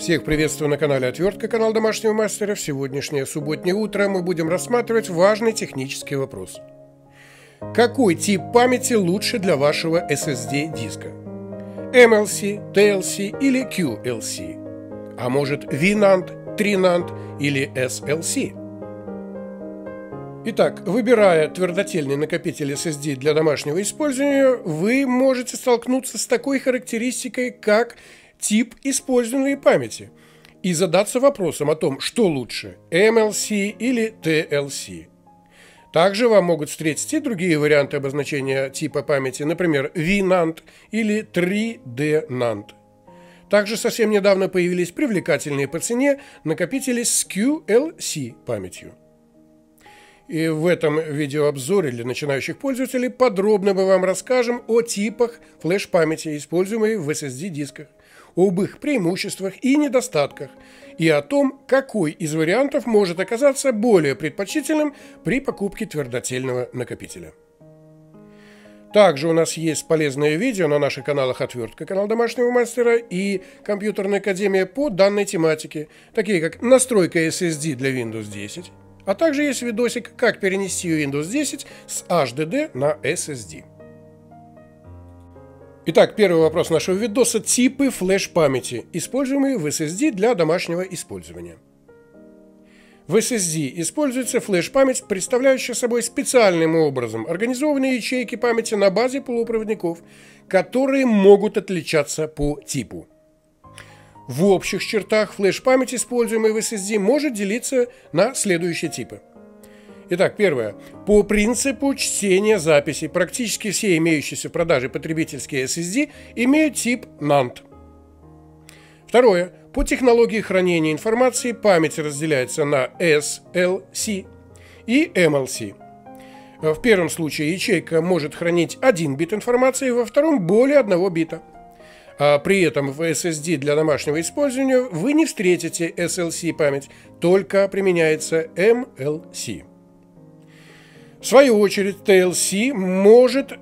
Всех приветствую на канале Отвертка, канал домашнего мастера. В сегодняшнее субботнее утро мы будем рассматривать важный технический вопрос. Какой тип памяти лучше для вашего SSD диска? MLC, TLC или QLC? А может VNAND, 3NAND или SLC? Итак, выбирая твердотельный накопитель SSD для домашнего использования, вы можете столкнуться с такой характеристикой, как тип используемой памяти, и задаться вопросом о том, что лучше – MLC или TLC. Также вам могут встретиться и другие варианты обозначения типа памяти, например, VNAND или 3D NAND. Также совсем недавно появились привлекательные по цене накопители с QLC памятью. И в этом видеообзоре для начинающих пользователей подробно мы вам расскажем о типах флеш-памяти, используемой в SSD-дисках, об их преимуществах и недостатках, и о том, какой из вариантов может оказаться более предпочтительным при покупке твердотельного накопителя. Также у нас есть полезное видео на наших каналах «Отвертка», канал домашнего мастера и «Компьютерная академия» по данной тематике, такие как настройка SSD для Windows 10, а также есть видосик «Как перенести Windows 10 с HDD на SSD». Итак, первый вопрос нашего видоса – типы флеш-памяти, используемые в SSD для домашнего использования. В SSD используется флеш-память, представляющая собой специальным образом организованные ячейки памяти на базе полупроводников, которые могут отличаться по типу. В общих чертах флеш-память, используемая в SSD, может делиться на следующие типы. Итак, первое. По принципу чтения записей практически все имеющиеся в продаже потребительские SSD имеют тип NAND. Второе. По технологии хранения информации память разделяется на SLC и MLC. В первом случае ячейка может хранить 1 бит информации, во втором более 1 бита. При этом в SSD для домашнего использования вы не встретите SLC память, только применяется MLC. В свою очередь, TLC может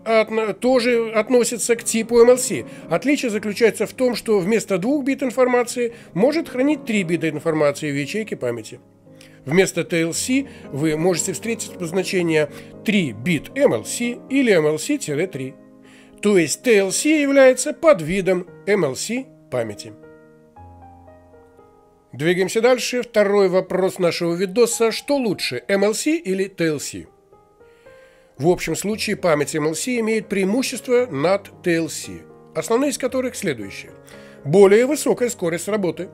тоже относиться к типу MLC. Отличие заключается в том, что вместо 2 бит информации может хранить 3 бита информации в ячейке памяти. Вместо TLC вы можете встретить обозначение 3 бит MLC или MLC-3. То есть TLC является подвидом MLC памяти. Двигаемся дальше. Второй вопрос нашего видоса. Что лучше, MLC или TLC? В общем случае память MLC имеет преимущество над TLC, основные из которых следующие. Более высокая скорость работы.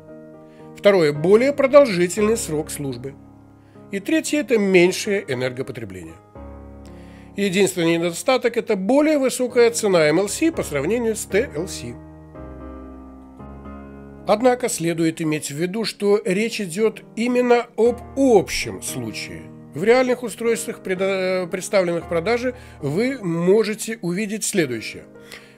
Второе. Более продолжительный срок службы. И третье – это меньшее энергопотребление. Единственный недостаток – это более высокая цена MLC по сравнению с TLC. Однако следует иметь в виду, что речь идет именно об общем случае. В реальных устройствах, представленных в продаже, вы можете увидеть следующее.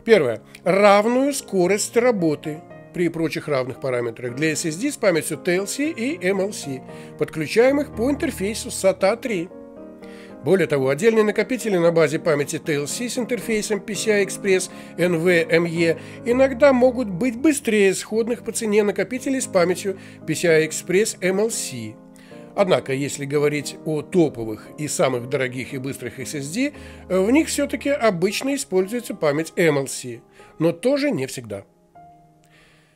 Первое. Равную скорость работы при прочих равных параметрах для SSD с памятью TLC и MLC, подключаемых по интерфейсу SATA 3. Более того, отдельные накопители на базе памяти TLC с интерфейсом PCI-Express, NVMe иногда могут быть быстрее сходных по цене накопителей с памятью PCI-Express MLC. Однако, если говорить о топовых и самых дорогих и быстрых SSD, в них все-таки обычно используется память MLC, но тоже не всегда.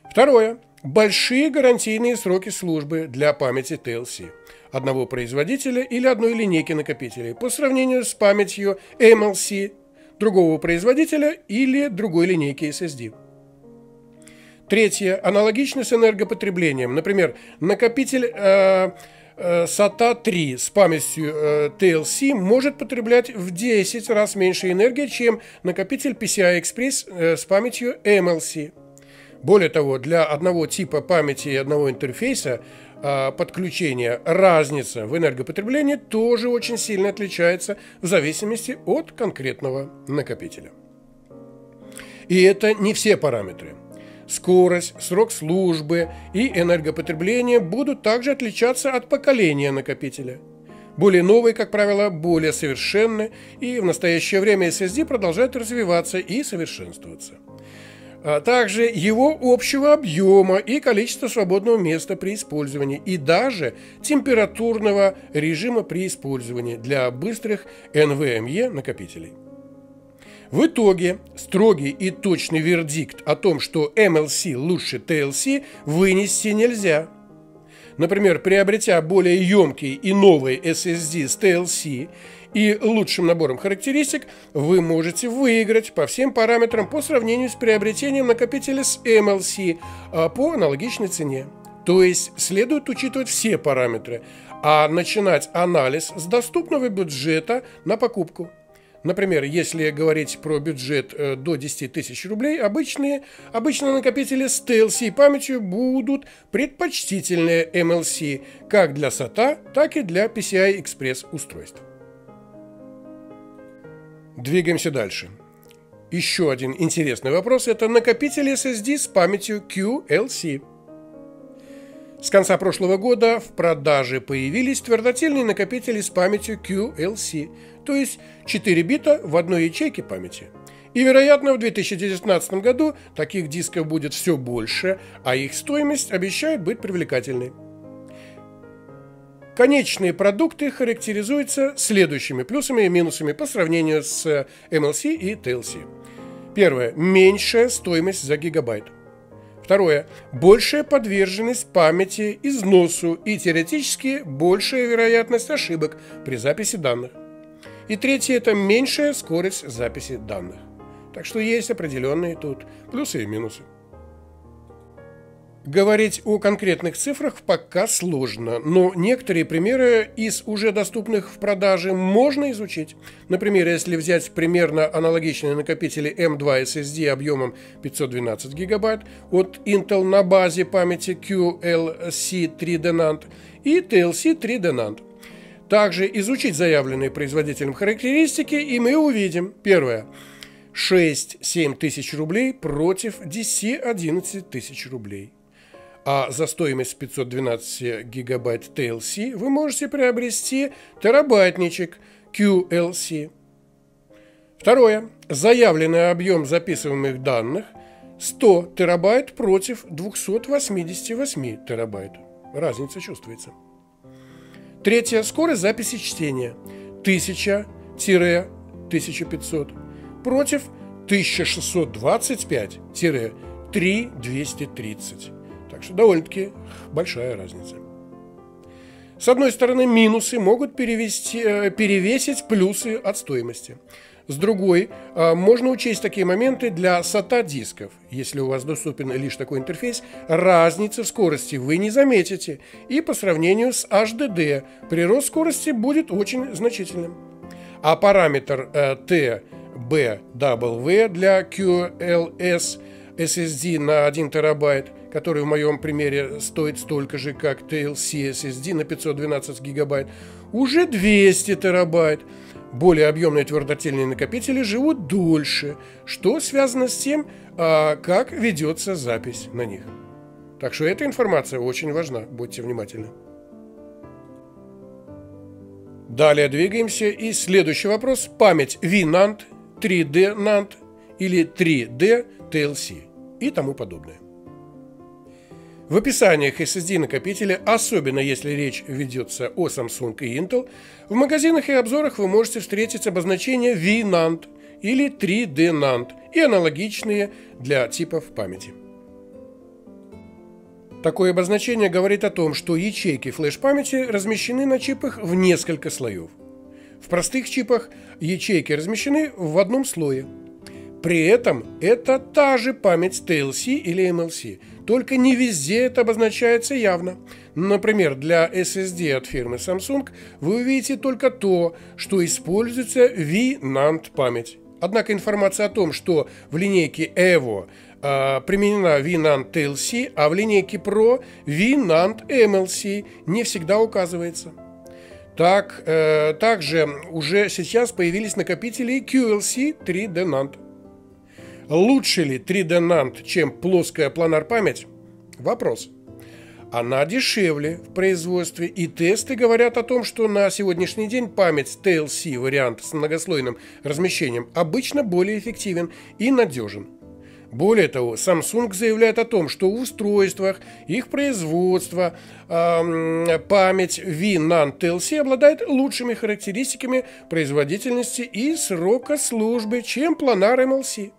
Второе. Большие гарантийные сроки службы для памяти TLC, одного производителя или одной линейки накопителей, по сравнению с памятью MLC, другого производителя или другой линейки SSD. Третье. Аналогично с энергопотреблением. Например, накопитель SATA 3 с памятью TLC может потреблять в 10 раз меньше энергии, чем накопитель PCI-Express с памятью MLC. Более того, для одного типа памяти и одного интерфейса подключения разница в энергопотреблении тоже очень сильно отличается в зависимости от конкретного накопителя. И это не все параметры. Скорость, срок службы и энергопотребление будут также отличаться от поколения накопителя. Более новые, как правило, более совершенны, и в настоящее время SSD продолжает развиваться и совершенствоваться. а также его общего объема и количества свободного места при использовании и даже температурного режима при использовании для быстрых NVMe накопителей. В итоге строгий и точный вердикт о том, что MLC лучше TLC, вынести нельзя. Например, приобретя более емкий и новый SSD с TLC и лучшим набором характеристик, вы можете выиграть по всем параметрам по сравнению с приобретением накопителя с MLC по аналогичной цене. То есть следует учитывать все параметры, а начинать анализ с доступного бюджета на покупку. Например, если говорить про бюджет до 10 тысяч рублей, обычно накопители с TLC памятью будут предпочтительнее MLC как для SATA, так и для PCI-Express устройств. Двигаемся дальше. Еще один интересный вопрос – это накопители SSD с памятью QLC. С конца прошлого года в продаже появились твердотельные накопители с памятью QLC, то есть 4 бита в одной ячейке памяти. И, вероятно, в 2019 году таких дисков будет все больше, а их стоимость обещает быть привлекательной. Конечные продукты характеризуются следующими плюсами и минусами по сравнению с MLC и TLC. Первое. Меньшая стоимость за гигабайт. Второе. Большая подверженность памяти износу и теоретически большая вероятность ошибок при записи данных. И третье – это меньшая скорость записи данных. Так что есть определенные тут плюсы и минусы. Говорить о конкретных цифрах пока сложно, но некоторые примеры из уже доступных в продаже можно изучить. Например, если взять примерно аналогичные накопители M2 SSD объемом 512 ГБ от Intel на базе памяти QLC 3D NAND и TLC 3D NAND. Также изучить заявленные производителем характеристики, и мы увидим. Первое. 6-7 тысяч рублей против 10-11 тысяч рублей. А за стоимость 512 гигабайт TLC вы можете приобрести терабайтничек QLC. Второе. Заявленный объем записываемых данных 100 терабайт против 288 терабайт. Разница чувствуется. Третье. Скорость записи чтения 1000-1500 против 1625-3230. Так что довольно-таки большая разница. С одной стороны, минусы могут перевесить плюсы от стоимости. С другой, можно учесть такие моменты для SATA дисков. Если у вас доступен лишь такой интерфейс, разницы в скорости вы не заметите. И по сравнению с HDD прирост скорости будет очень значительным. А параметр TBW для QLS SSD на 1 терабайт, который в моем примере стоит столько же, как TLC SSD на 512 гигабайт, уже 200 терабайт. Более объемные твердотельные накопители живут дольше, что связано с тем, как ведется запись на них. Так что эта информация очень важна, будьте внимательны. Далее двигаемся, и следующий вопрос. Память VNAND, 3D NAND или 3D TLC и тому подобное. В описаниях SSD-накопителя, особенно если речь ведется о Samsung и Intel, в магазинах и обзорах вы можете встретить обозначение VNAND или 3D NAND и аналогичные для типов памяти. Такое обозначение говорит о том, что ячейки флеш-памяти размещены на чипах в несколько слоев. В простых чипах ячейки размещены в одном слое. При этом это та же память TLC или MLC, только не везде это обозначается явно. Например, для SSD от фирмы Samsung вы увидите только то, что используется VNAND память. Однако информация о том, что в линейке Evo применена VNAND TLC, а в линейке Pro VNAND MLC, не всегда указывается. Также уже сейчас появились накопители QLC 3D NAND. Лучше ли 3D NAND, чем плоская планар-память? Вопрос. Она дешевле в производстве, и тесты говорят о том, что на сегодняшний день память TLC вариант с многослойным размещением обычно более эффективен и надежен. Более того, Samsung заявляет о том, что в устройствах, их производство, память VNAND TLC обладает лучшими характеристиками производительности и срока службы, чем планар MLC.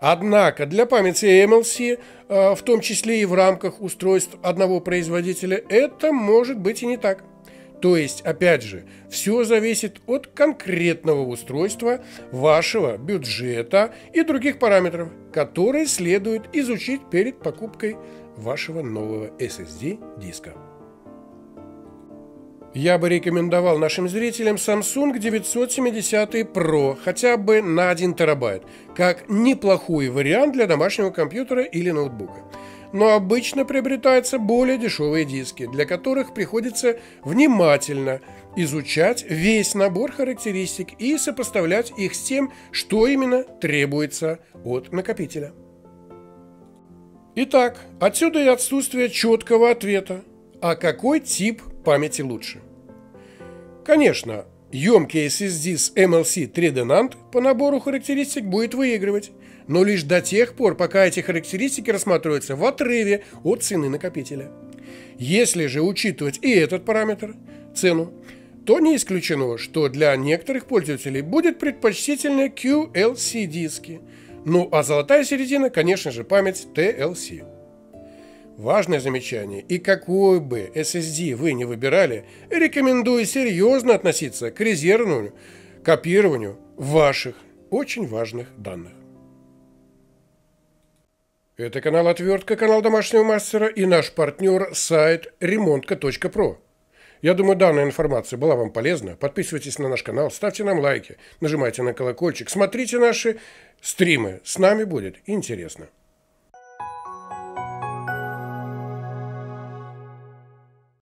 Однако для памяти MLC, в том числе и в рамках устройств одного производителя, это может быть и не так. То есть, опять же, все зависит от конкретного устройства, вашего бюджета и других параметров, которые следует изучить перед покупкой вашего нового SSD-диска. Я бы рекомендовал нашим зрителям Samsung 970 Pro хотя бы на 1 терабайт, как неплохой вариант для домашнего компьютера или ноутбука. Но обычно приобретаются более дешевые диски, для которых приходится внимательно изучать весь набор характеристик и сопоставлять их с тем, что именно требуется от накопителя. Итак, отсюда и отсутствие четкого ответа, а какой тип памяти лучше. Конечно, емкий SSD с MLC 3D NAND по набору характеристик будет выигрывать, но лишь до тех пор, пока эти характеристики рассматриваются в отрыве от цены накопителя. Если же учитывать и этот параметр, цену, то не исключено, что для некоторых пользователей будет предпочтительны QLC диски, ну а золотая середина, конечно же, память TLC. Важное замечание, и какой бы SSD вы ни выбирали, рекомендую серьезно относиться к резервному копированию ваших очень важных данных. Это канал Отвертка, канал Домашнего Мастера и наш партнер сайт remontка.pro. Я думаю, данная информация была вам полезна. Подписывайтесь на наш канал, ставьте нам лайки, нажимайте на колокольчик, смотрите наши стримы. С нами будет интересно.